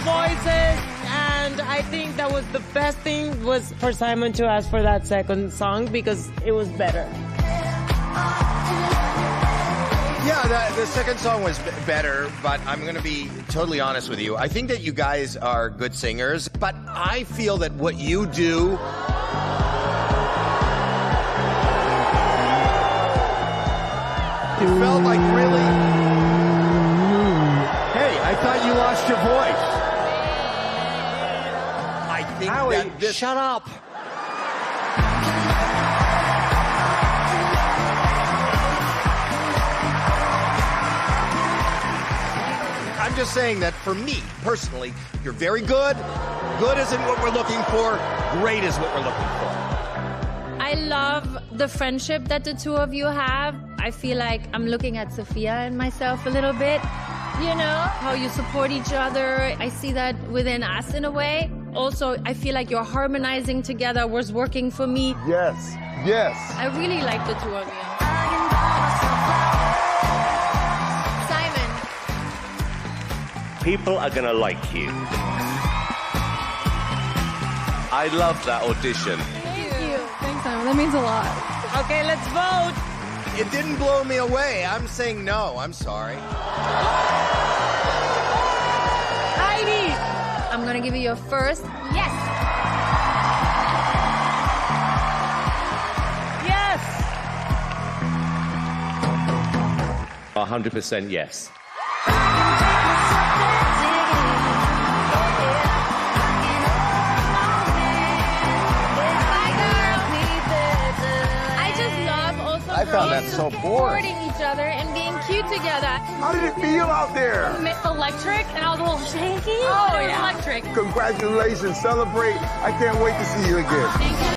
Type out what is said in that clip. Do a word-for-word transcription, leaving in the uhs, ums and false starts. beautiful voices, and I think that was the best thing was for Simon to ask for that second song because it was better. Yeah, the, the second song was b better, but I'm going to be totally honest with you. I think that you guys are good singers, but I feel that what you do... It felt like really... Hey, I thought you lost your voice. I think Howie, that this... shut up. I'm just saying that for me, personally, you're very good. Good isn't what we're looking for. Great is what we're looking for. I love the friendship that the two of you have. I feel like I'm looking at Sofia and myself a little bit. You know, how you support each other. I see that within us in a way. Also, I feel like you're harmonizing together, was working for me. Yes, yes. I really like the two of you. Simon. People are gonna like you. I love that audition. Thank you. Thanks, Simon. That means a lot. Okay, let's vote. It didn't blow me away. I'm saying no. I'm sorry. Heidi! I'm gonna give you your first yes. Yes! one hundred percent yes. I found that so boring. Supporting each other and being cute together. How did it feel out there? It's electric, and I was a little shaky. Oh, yeah. Electric. Congratulations, celebrate. I can't wait to see you again. Thank you.